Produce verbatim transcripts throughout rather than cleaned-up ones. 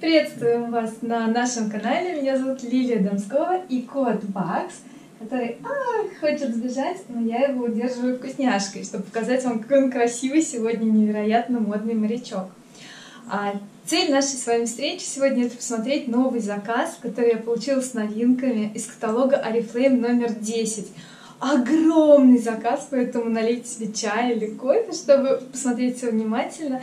Приветствуем вас на нашем канале. Меня зовут Лилия Донскова и кот Бакс, который а, хочет сбежать, но я его удерживаю вкусняшкой, чтобы показать вам, какой он красивый сегодня, невероятно модный морячок. А цель нашей с вами встречи сегодня — это посмотреть новый заказ, который я получила с новинками из каталога Oriflame номер десять. Огромный заказ, поэтому налейте себе чай или кофе, чтобы посмотреть все внимательно.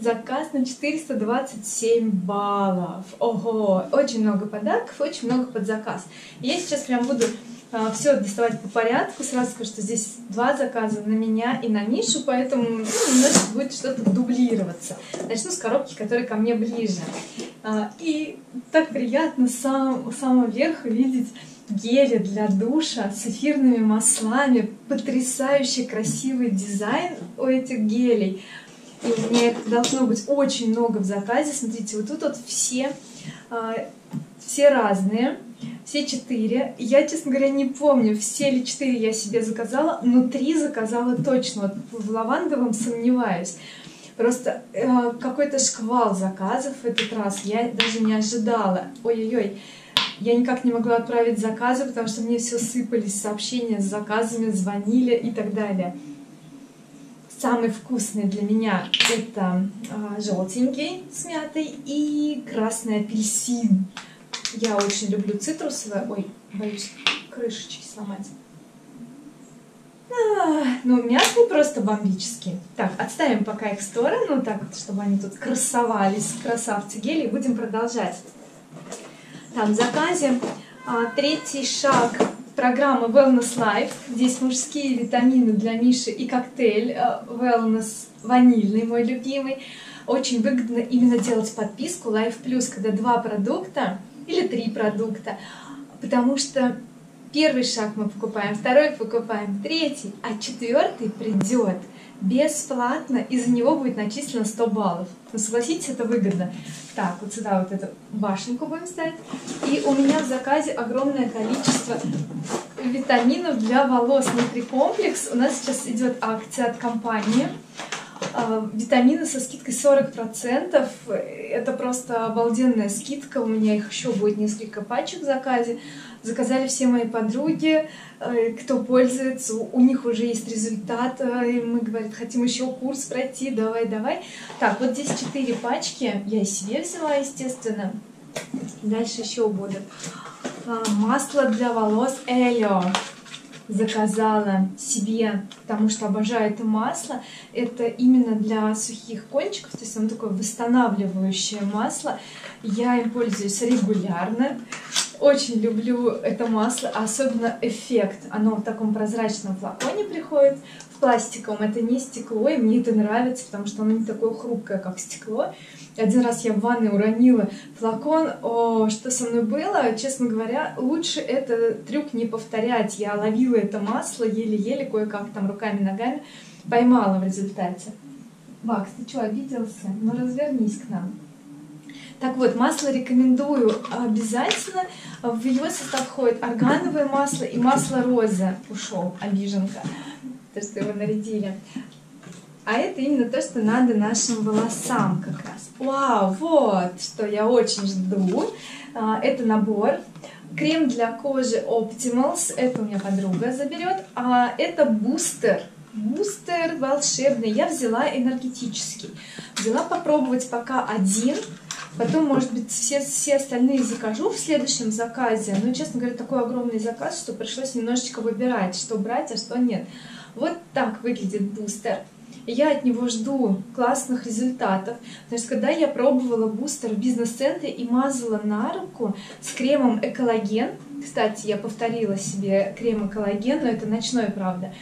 Заказ на четыреста двадцать семь баллов. Ого! Очень много подарков, очень много под заказ. Я сейчас прям буду э, все доставать по порядку. Сразу скажу, что здесь два заказа на меня и на Мишу, поэтому ну, немножко будет что-то дублироваться. Начну с коробки, которая ко мне ближе. Э, и так приятно с самого, самого верха видеть гели для душа с эфирными маслами, потрясающе красивый дизайн у этих гелей. И у меня это должно быть очень много в заказе. Смотрите, вот тут вот все, все разные, все четыре. Я, честно говоря, не помню, все ли четыре я себе заказала, но три заказала точно. Вот в лавандовом сомневаюсь. Просто какой-то шквал заказов в этот раз. Я даже не ожидала. Ой-ой-ой. Я никак не могла отправить заказы, потому что мне все сыпались, сообщения с заказами, звонили и так далее. Самый вкусный для меня это э, желтенький с мятой и красный апельсин. Я очень люблю цитрусовое. Ой, боюсь крышечки сломать. А, ну, мятный просто бомбический. Так, отставим пока их в сторону, так, чтобы они тут красовались, красавцы гели, и будем продолжать. Там в заказе а, третий шаг программы Wellness Life. Здесь мужские витамины для Миши и коктейль а, Wellness ванильный, мой любимый. Очень выгодно именно делать подписку Life Plus, когда два продукта или три продукта, потому что первый шаг мы покупаем, второй покупаем, третий, а четвертый придет бесплатно, и за него будет начислено сто баллов. Ну, согласитесь, это выгодно. Так, вот сюда вот эту башенку будем ставить. И у меня в заказе огромное количество витаминов для волос. Нутрикомплекс. У нас сейчас идет акция от компании. Витамины со скидкой сорок процентов. Это просто обалденная скидка. У меня их еще будет несколько пачек в заказе. Заказали все мои подруги, кто пользуется. У них уже есть результат. И мы, говорит, хотим еще курс пройти. Давай, давай. Так, вот здесь четыре пачки. Я и себе взяла, естественно. Дальше еще будут. Масло для волос Eleo. Заказала себе, потому что обожаю это масло. Это именно для сухих кончиков, то есть оно такое восстанавливающее масло. Я им пользуюсь регулярно. Очень люблю это масло, особенно эффект. Оно в таком прозрачном флаконе приходит, в пластиковом. Это не стекло, и мне это нравится, потому что оно не такое хрупкое, как стекло. Один раз я в ванной уронила флакон. О, что со мной было? Честно говоря, лучше этот трюк не повторять. Я ловила это масло, еле-еле, кое-как там руками-ногами поймала в результате. Бакс, ты что, обиделся? Ну, развернись к нам. Так вот, масло рекомендую обязательно. В его состав входит органовое масло и масло розы. Ушел, обиженка, то, что его нарядили. А это именно то, что надо нашим волосам как раз. Вау, вот что я очень жду. Это набор. Крем для кожи Optimals. Это у меня подруга заберет. А это бустер. Бустер волшебный. Я взяла энергетический. Взяла попробовать пока один. Потом, может быть, все, все остальные закажу в следующем заказе. Но, честно говоря, такой огромный заказ, что пришлось немножечко выбирать, что брать, а что нет. Вот так выглядит бустер. Я от него жду классных результатов. Потому что когда я пробовала бустер в бизнес-центре и мазала на руку с кремом Эколлаген, кстати, я повторила себе крем Эколлаген, но это ночной, правда.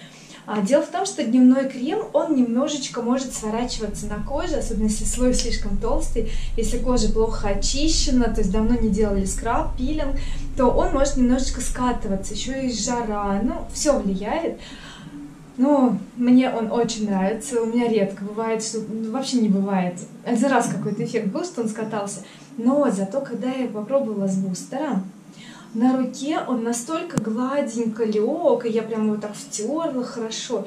Дело в том, что дневной крем, он немножечко может сворачиваться на коже, особенно если слой слишком толстый, если кожа плохо очищена, то есть давно не делали скраб, пилинг, то он может немножечко скатываться, еще и жара, ну, все влияет. Но мне он очень нравится, у меня редко бывает, что ну, вообще не бывает. Один раз какой-то эффект был, что он скатался, но зато, когда я попробовала с бустером, на руке он настолько гладенько лег, и я прям его так втерла хорошо.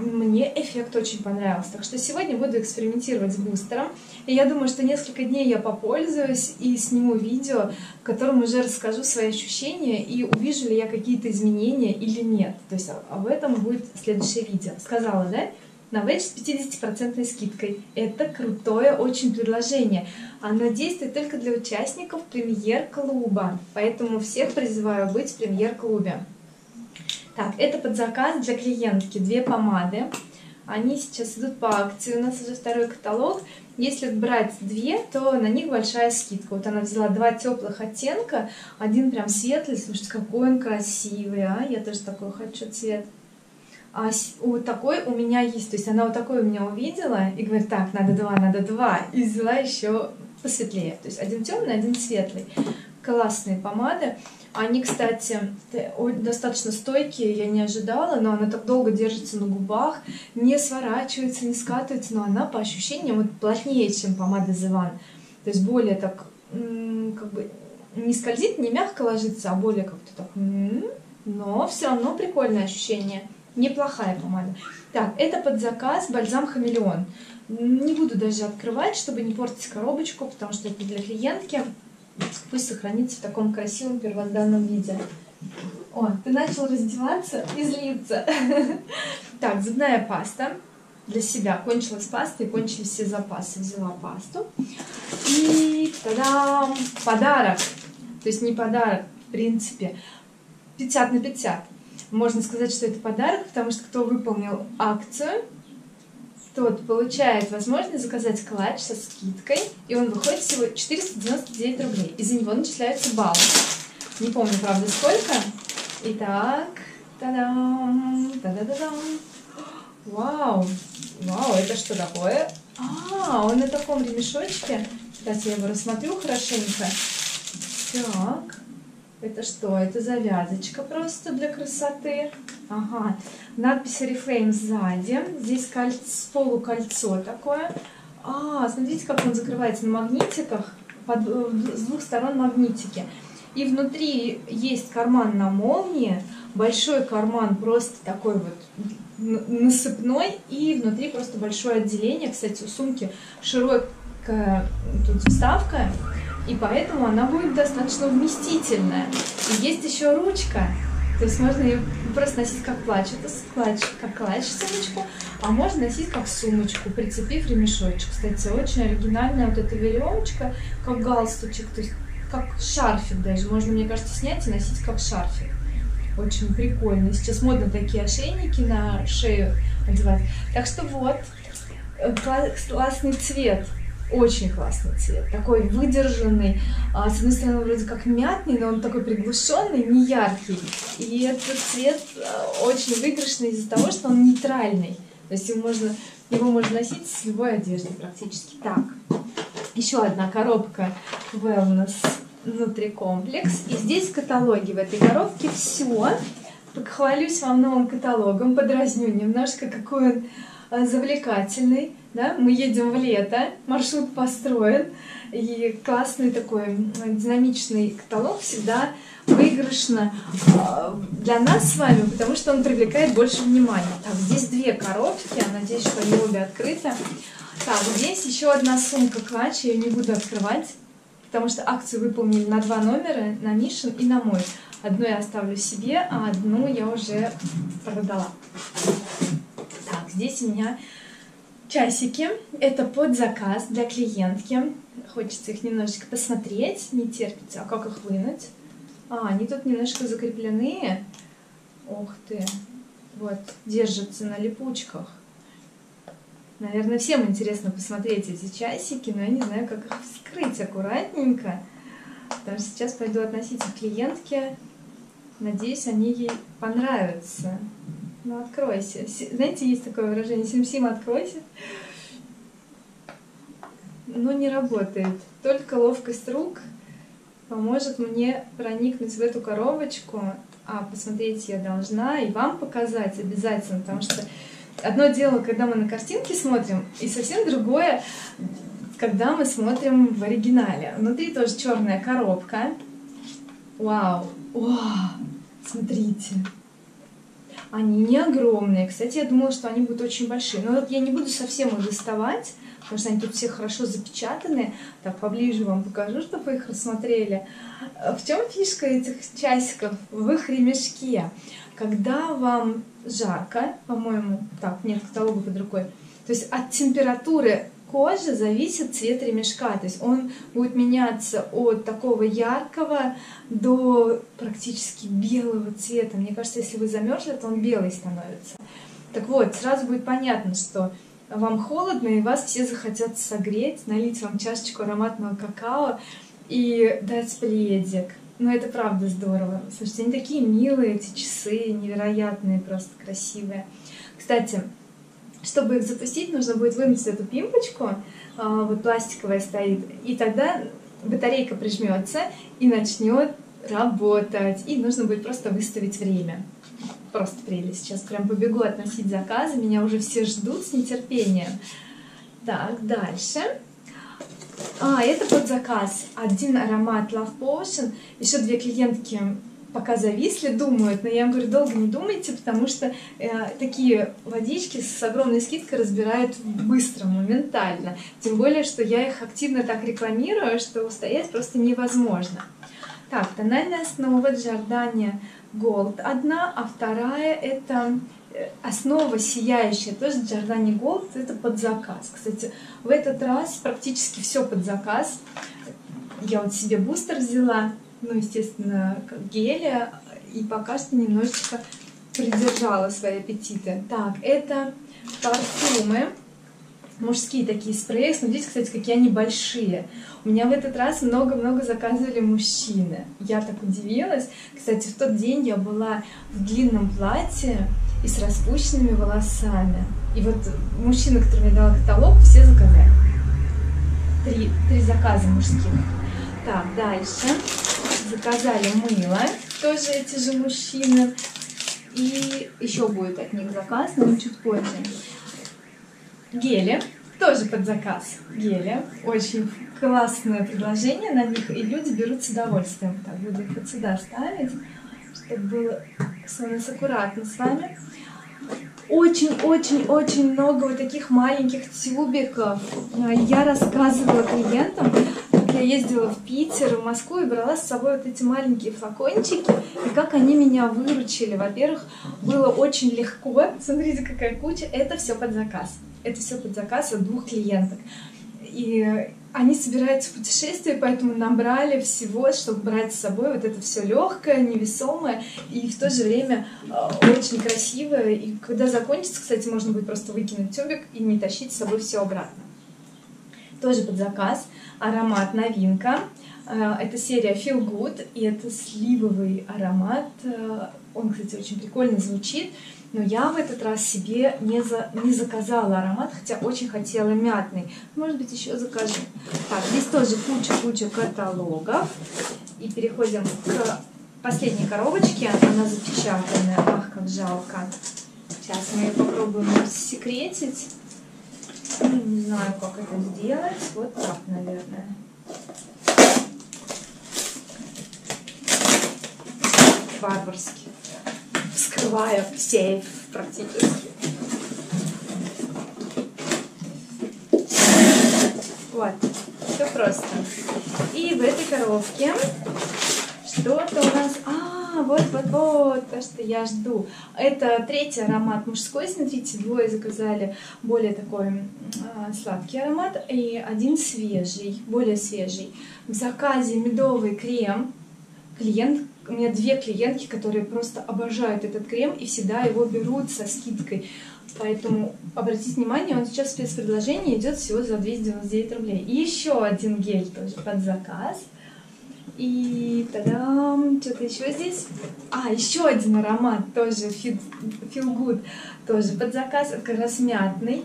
мне эффект очень понравился. Так что сегодня буду экспериментировать с бустером. И я думаю, что несколько дней я попользуюсь и сниму видео, в котором уже расскажу свои ощущения и увижу ли я какие-то изменения или нет. То есть об этом будет следующее видео. Сказала, да? NovAge с пятидесятипроцентной скидкой. Это крутое очень предложение. Оно действует только для участников премьер-клуба. Поэтому всех призываю быть в премьер-клубе. Так, это под заказ для клиентки. Две помады. Они сейчас идут по акции. У нас уже второй каталог. Если брать две, то на них большая скидка. Вот она взяла два теплых оттенка. Один прям светлый. Слушайте, какой он красивый. А? Я тоже такой хочу цвет. А вот такой у меня есть, то есть она вот такой у меня увидела и говорит, так, надо два, надо два, и взяла еще посветлее, то есть один темный, один светлый. Классные помады, они, кстати, достаточно стойкие, я не ожидала, но она так долго держится на губах, не сворачивается, не скатывается, но она по ощущениям вот плотнее, чем помада The One, то есть более так, как бы, не скользит, не мягко ложится, а более как-то так, но все равно прикольное ощущение. Неплохая помада. Так, это под заказ бальзам Хамелеон. Не буду даже открывать, чтобы не портить коробочку, потому что это для клиентки. Пусть сохранится в таком красивом первозданном виде. О, ты начал раздеваться и злиться. Так, зубная паста для себя. Кончилась паста и кончились все запасы. Взяла пасту. И та-дам! Подарок. То есть не подарок, в принципе. пятьдесят на пятьдесят. Можно сказать, что это подарок, потому что кто выполнил акцию, тот получает возможность заказать клатч со скидкой, и он выходит всего четыреста девяносто девять рублей, и за него начисляются баллы. Не помню, правда, сколько. Итак, та-дам, та-да-да-дам. Вау, вау, это что такое? А, он на таком ремешочке. Сейчас я его рассмотрю хорошенько. Так. Это что? Это завязочка просто для красоты. Ага. Надпись Oriflame сзади. Здесь кольцо, полукольцо такое. А, смотрите, как он закрывается на магнитиках. Под, с двух сторон магнитики. И внутри есть карман на молнии. Большой карман просто такой вот насыпной. И внутри просто большое отделение. Кстати, у сумки широкая тут вставка. И поэтому она будет достаточно вместительная. И есть еще ручка. То есть можно ее просто носить как клатч, как клатч сумочку, а можно носить как сумочку, прицепив ремешочек. Кстати, очень оригинальная вот эта веревочка, как галстучек, то есть как шарфик даже. Можно, мне кажется, снять и носить как шарфик. Очень прикольно. Сейчас модно такие ошейники на шею одевать. Так что вот, классный цвет. Очень классный цвет, такой выдержанный, а, с одной стороны вроде как мятный, но он такой приглушенный, не яркий. И этот цвет очень выигрышный из-за того, что он нейтральный, то есть его можно, его можно носить с любой одеждой практически. Так, еще одна коробка Wellness Нутрикомплекс, и здесь в каталоге в этой коробке все. Похвалюсь вам новым каталогом, подразню немножко, какой он завлекательный. Да? Мы едем в лето, маршрут построен, и классный такой динамичный каталог всегда выигрышно для нас с вами, потому что он привлекает больше внимания. Так, здесь две коробки, надеюсь, что они обе открыты. Так, здесь еще одна сумка клатч, я ее не буду открывать, потому что акцию выполнили на два номера, на Мишин и на мой. Одну я оставлю себе, а одну я уже продала. Так, здесь у меня... часики. Это под заказ для клиентки. Хочется их немножечко посмотреть, не терпится. А как их вынуть? А, они тут немножко закреплены. Ух ты. Вот, держатся на липучках. Наверное, всем интересно посмотреть эти часики, но я не знаю, как их вскрыть аккуратненько. Потому что сейчас пойду относить их к клиентке. Надеюсь, они ей понравятся. Ну, откройся. Знаете, есть такое выражение «Сим-сим, откройся». Но не работает. Только ловкость рук поможет мне проникнуть в эту коробочку. А посмотреть я должна и вам показать обязательно. Потому что одно дело, когда мы на картинке смотрим, и совсем другое, когда мы смотрим в оригинале. Внутри тоже черная коробка. Вау! Вау! Смотрите! Они не огромные. Кстати, я думала, что они будут очень большие. Но вот я не буду совсем их доставать, потому что они тут все хорошо запечатаны. Так, поближе вам покажу, чтобы вы их рассмотрели. В чем фишка этих часиков? В их ремешке. Когда вам жарко, по-моему, так, нет каталога под рукой, то есть от температуры кожи зависит цвет ремешка, то есть он будет меняться от такого яркого до практически белого цвета. Мне кажется, если вы замерзли, то он белый становится. Так вот, сразу будет понятно, что вам холодно, и вас все захотят согреть, налить вам чашечку ароматного какао и дать пледик. Но это правда здорово. Слушайте, они такие милые, эти часы, невероятные, просто красивые. Кстати, чтобы их запустить, нужно будет вынуть эту пимпочку, вот пластиковая стоит, и тогда батарейка прижмется и начнет работать. И нужно будет просто выставить время. Просто прелесть. Сейчас прям побегу относить заказы, меня уже все ждут с нетерпением. Так, дальше. А, это под заказ. Один аромат Love Potion. Еще две клиентки пока зависли, думают, но я им говорю, долго не думайте, потому что э, такие водички с огромной скидкой разбирают быстро, моментально. Тем более, что я их активно так рекламирую, что устоять просто невозможно. Так, тональная основа Giordani Gold одна, а вторая это основа сияющая, тоже Giordani Gold, это под заказ. Кстати, в этот раз практически все под заказ. Я вот себе бустер взяла, ну, естественно, геля, и пока что немножечко придержала свои аппетиты. Так, это парфюмы, мужские такие спреи. Смотрите, кстати, какие они большие. У меня в этот раз много-много заказывали мужчины. Я так удивилась. Кстати, в тот день я была в длинном платье и с распущенными волосами. И вот мужчины, которым я дала каталог, все заказали. Три, три заказа мужских. Так, дальше. Заказали мыло, тоже эти же мужчины. И еще будет от них заказ, но чуть позже. Гели, тоже под заказ. Гели, очень классное предложение на них, и люди берут с удовольствием. Так, буду их вот сюда ставить, чтобы было у нас аккуратно с вами. Очень-очень-очень много вот таких маленьких тюбиков. Я рассказывала клиентам, как я ездила в Питер, в Москву и брала с собой вот эти маленькие флакончики, и как они меня выручили. Во-первых, было очень легко. Смотрите, какая куча. Это все под заказ. Это все под заказ от двух клиенток. И они собираются в путешествие, поэтому набрали всего, чтобы брать с собой вот это все легкое, невесомое и в то же время очень красивое. И когда закончится, кстати, можно будет просто выкинуть тюбик и не тащить с собой все обратно. Тоже под заказ. Аромат новинка. Это серия Feel Good, и это сливовый аромат. Он, кстати, очень прикольно звучит. Но я в этот раз себе не, за, не заказала аромат, хотя очень хотела мятный. Может быть, еще закажу. Так, здесь тоже куча-куча каталогов. И переходим к последней коробочке. Она запечатанная. Ах, как жалко. Сейчас мы ее попробуем секретить. Не знаю, как это сделать. Вот так, наверное. Варварски. Вскрываю сейф практически. Вот, все просто. И в этой коробке что-то у нас... А, вот-вот-вот, то, что я жду. Это третий аромат мужской. Смотрите, двое заказали более такой э, сладкий аромат. И один свежий, более свежий. В заказе медовый крем. Клиент... У меня две клиентки, которые просто обожают этот крем и всегда его берут со скидкой. Поэтому обратите внимание, он сейчас в спецпредложении идет всего за двести девяносто девять рублей. И еще один гель тоже под заказ. И тадам! Что-то еще здесь. А, еще один аромат тоже Feel Good, тоже под заказ. Это как раз мятный.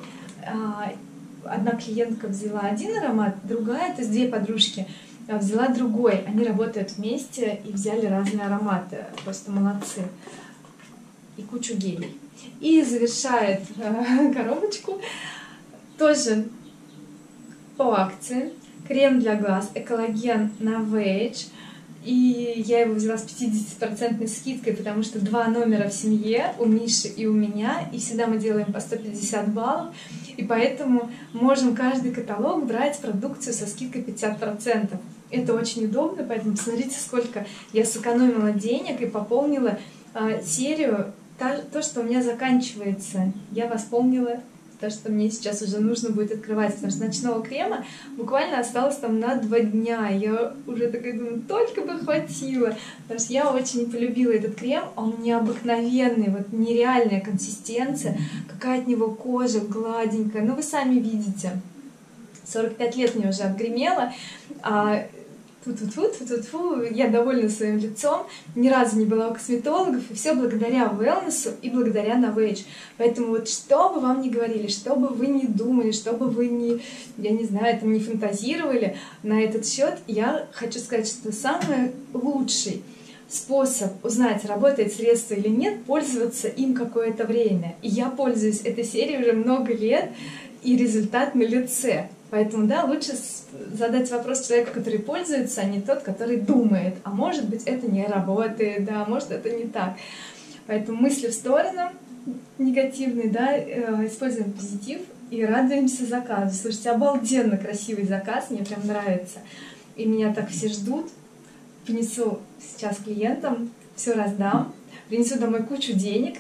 Одна клиентка взяла один аромат, другая, то есть две подружки, взяла другой. Они работают вместе и взяли разные ароматы. Просто молодцы. И кучу гелей. И завершает э, коробочку. Тоже по акции. Крем для глаз. Эколлаген NovAge И я его взяла с пятидесятипроцентной скидкой, потому что два номера в семье, у Миши и у меня, и всегда мы делаем по сто пятьдесят баллов, и поэтому можем каждый каталог брать продукцию со скидкой пятьдесят процентов. Это очень удобно, поэтому посмотрите, сколько я сэкономила денег и пополнила э, серию, та, то, что у меня заканчивается. Я восполнила то, что мне сейчас уже нужно будет открывать, потому что ночного крема буквально осталось там на два дня. Я уже такая думаю, только бы хватило, потому что я очень полюбила этот крем, он необыкновенный, вот нереальная консистенция, какая от него кожа гладенькая, ну вы сами видите. сорок пять лет мне уже отгремело, а тьфу-тьфу-тьфу-тьфу-тьфу, я довольна своим лицом, ни разу не была у косметологов, и все благодаря Wellness и благодаря NovAge. Поэтому вот что бы вам ни говорили, что бы вы ни думали, что бы вы ни, я не знаю, там не фантазировали на этот счет, я хочу сказать, что самый лучший способ узнать, работает средство или нет, пользоваться им какое-то время. И я пользуюсь этой серией уже много лет, и результат на лице. Поэтому, да, лучше задать вопрос человеку, который пользуется, а не тот, который думает. А может быть, это не работает, да, может, это не так. Поэтому мысли в сторону негативные, да, используем позитив и радуемся заказу. Слушайте, обалденно красивый заказ, мне прям нравится. И меня так все ждут. Принесу сейчас клиентам, все раздам, принесу домой кучу денег.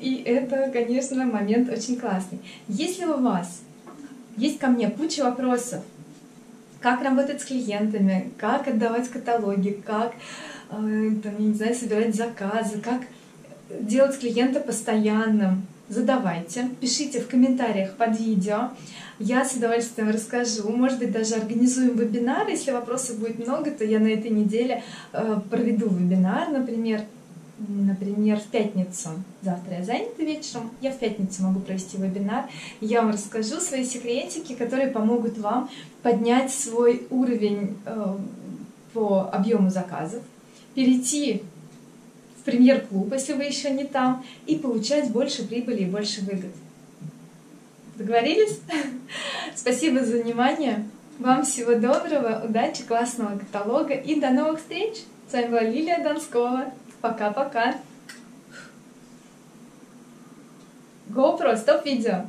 И это, конечно, момент очень классный. Если у вас есть ко мне куча вопросов, как работать с клиентами, как отдавать каталоги, как там, не знаю, собирать заказы, как делать клиента постоянным, задавайте, пишите в комментариях под видео. Я с удовольствием расскажу, может быть, даже организуем вебинар, если вопросов будет много, то я на этой неделе проведу вебинар, например, например, в пятницу. Завтра я занята вечером, я в пятницу могу провести вебинар, я вам расскажу свои секретики, которые помогут вам поднять свой уровень по объему заказов, перейти в премьер-клуб, если вы еще не там, и получать больше прибыли и больше выгод. Договорились? Спасибо за внимание. Вам всего доброго, удачи, классного каталога и до новых встреч. С вами была Лилия Донскова. Пока-пока. GoPro, стоп видео.